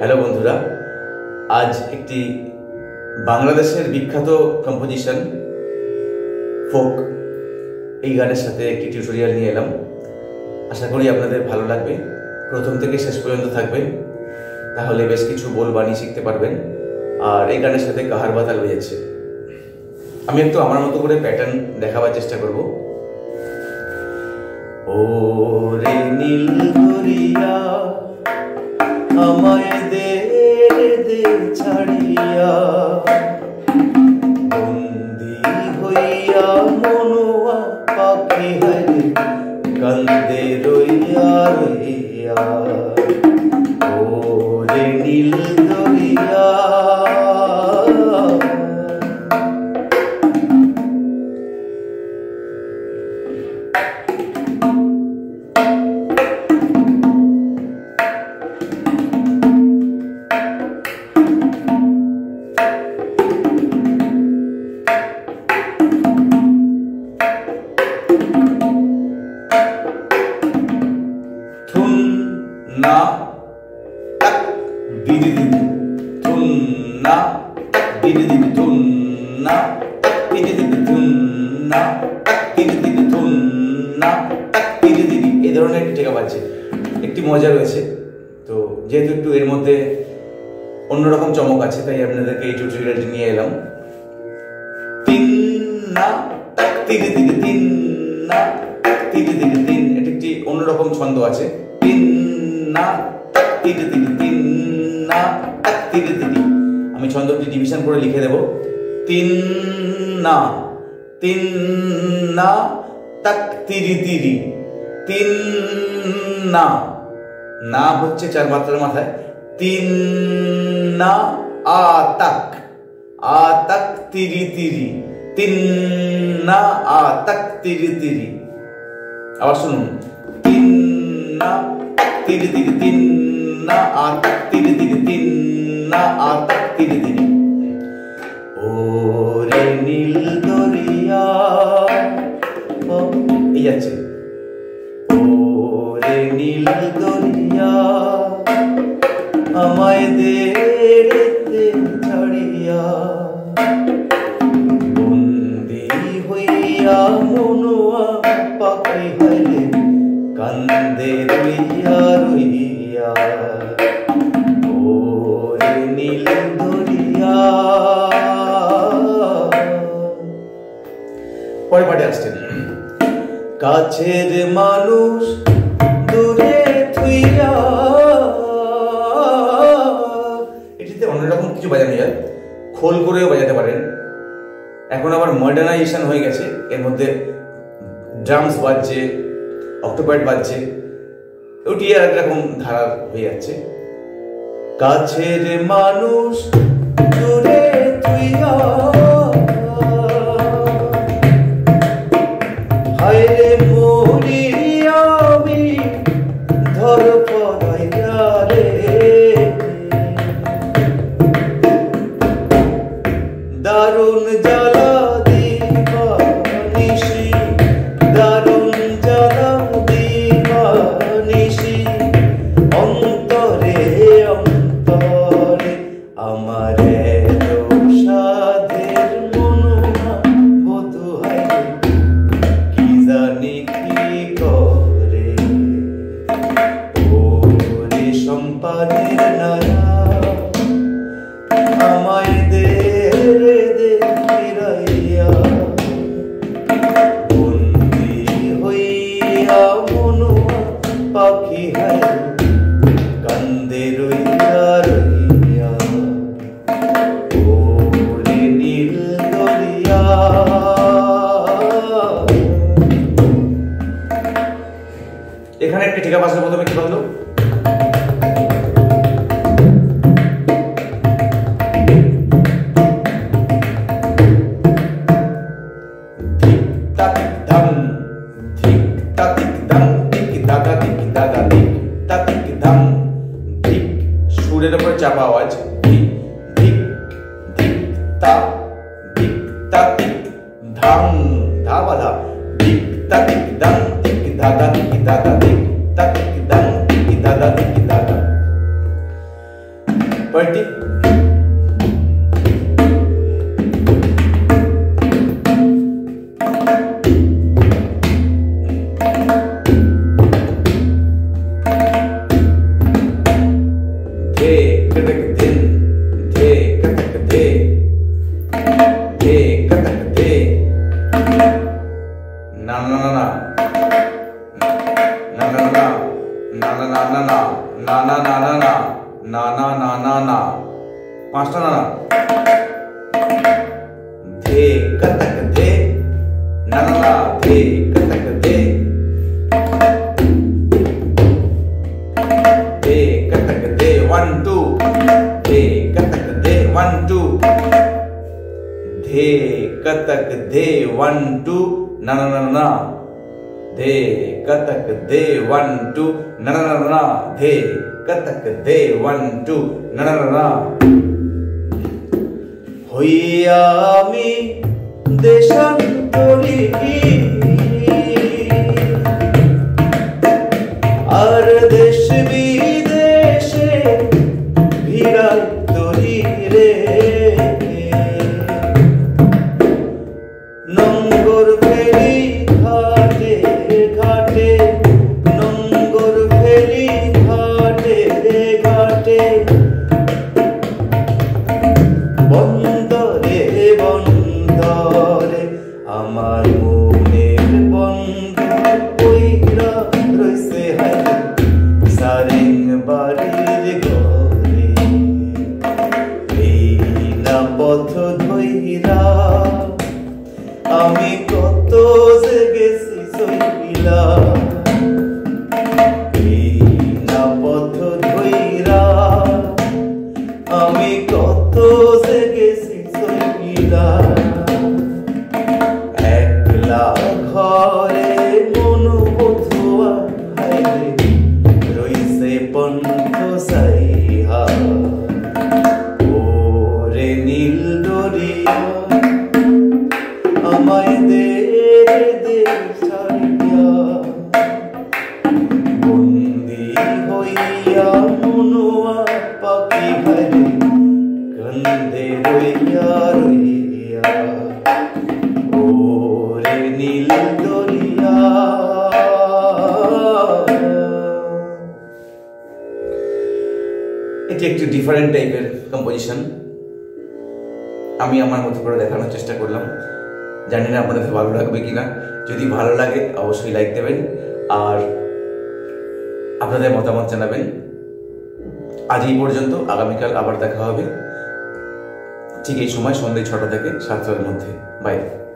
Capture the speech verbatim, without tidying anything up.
Hello बंधुरा आज एक बांग्लादेशेर विख्यात कम्पोजिशन फोक ये गानेर साथे एक टिउटोरियल निये एलाम। आशा करी आपनादेर भालो लागबे, प्रथम थेके शेष पर्यन्त थाकबेन, ताहले बेश किछु बोल बाणी शिखते पारबेन। और ये गानेर साथे काहार बाताल बेजेछे आमि एकटु आमार मतो करे पैटार्न देखाबार चेष्टा करब। ओरे नील दोरिया আমায় দে দে ছাড়িয়া বন্দী হইয়া মনুয়া পাখি হরে কান্দে রইয়া রইয়া ওরে নীল দরিয়া मजा रही तो जेहतु तो एक मध्य अन्यरकम चमक आछे ताई आपनादेरके এই টিউটোরিয়ালটি নিয়ে এলাম। তিন না তাক তিন তিন তিন না তাক তিন তিন তিন এটা একটি অন্যরকম ছন্দ আছে। তিন না তাক তিন তিন তিন না তাক তিন তিন আমি ছন্দটি ডিভিশন করে লিখে দেব। তিন না তিন না তাক তিন তিন তিন না ना होच्छे चार मात्रार माथाय तीन ना आतक आतक तिरी तिरी तीन ना आतक तिरी तिरी आवाज सुनुन तीन ना तिरी तिरी तीन ना आतक तिरी तिरी तीन ना आतक तिरी तिरी ओरे नील दोरिया ये अच्छे ओरे नील दोरिया আমায় দে রে ছাড়িয়া বন্দী হইয়া মনুয়া পাখি হরে কান্দে রইয়া রইয়া ওরে নীল দরিয়া। পরের পাঠে আসছেন কাছের মানুষ দূরে থুইয়া बजानो जाए खोल करे बजाते पारेन। एखन आबार मडार्नाइजेशन हो गेछे एर मध्ये ड्राम्स बाजछे अक्टोपैड बाजछे ओटी आर एकरकम धारा हो जाच्छे। काछेर मानुष दूरे तुइया हाय रे मोरिया बि धर पड़ाइया रे दारुण जला दीवा निशी दारुण जला दीवा निशी अंतरे अंतरे अमरे दोषादेर मनुआ बधुआई कि जानी कि करे ओरे सम्पादेर नारा আমায় দে রে দে ফিরাইয়া বন্দী হইয়া মনুয়া পাখি হরে কান্দে রইয়া রইয়া ওরে নীল দরিয়া। এখানে একটা ঠিকা পাশের প্রথমে কি বললো चापा आवाज धिक धिक धिक ता धिक ता धिक धाम धावा धा धिक ता धिक दम धिक दादा धिक दादा धिक ता धिक दम धिक दादा धिक दादा बढ़ती। कतक दे वन टू न होयामी देशम तोरी और देश विदेश भीरा तोरी रे नंगोर फेरी घाटे घाटे नंगोर फेरी আগামীকাল আবার দেখা হবে ঠিক এই সময় সন্ধ্যা ছটা থেকে সাতটার মধ্যে। বাই।